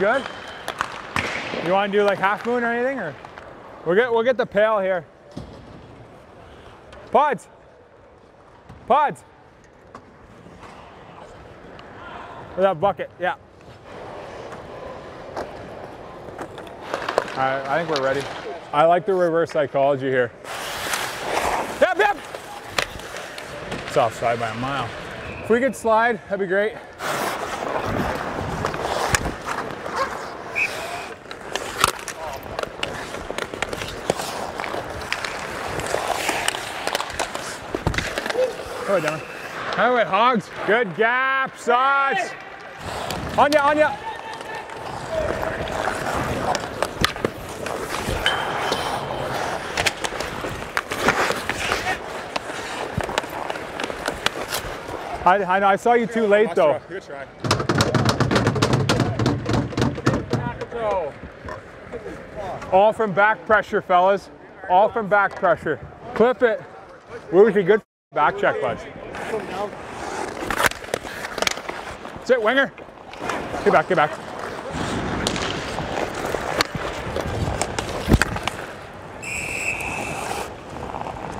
good? You want to do like half moon or anything, or we'll get the pail here. Pods. Pods. With that bucket, yeah. All right, I think we're ready. I like the reverse psychology here. Yep, yep. It's offside by a mile. If we could slide, that'd be great. Go ahead, Dylan. All right, hogs. Good gap, Sots. On ya, on ya. I know, I saw you too late though. Good try. All from back pressure, fellas. All from back pressure. Clip it. Woozy, good back check, bud. That's it, winger. Get back, get back.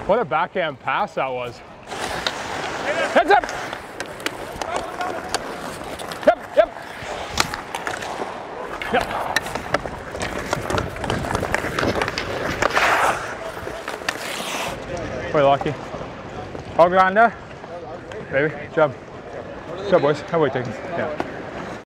What a backhand pass that was. Heads up! Yep. We're lucky. All grinder. Baby, job. Good job, boys. How are we taking? Yeah.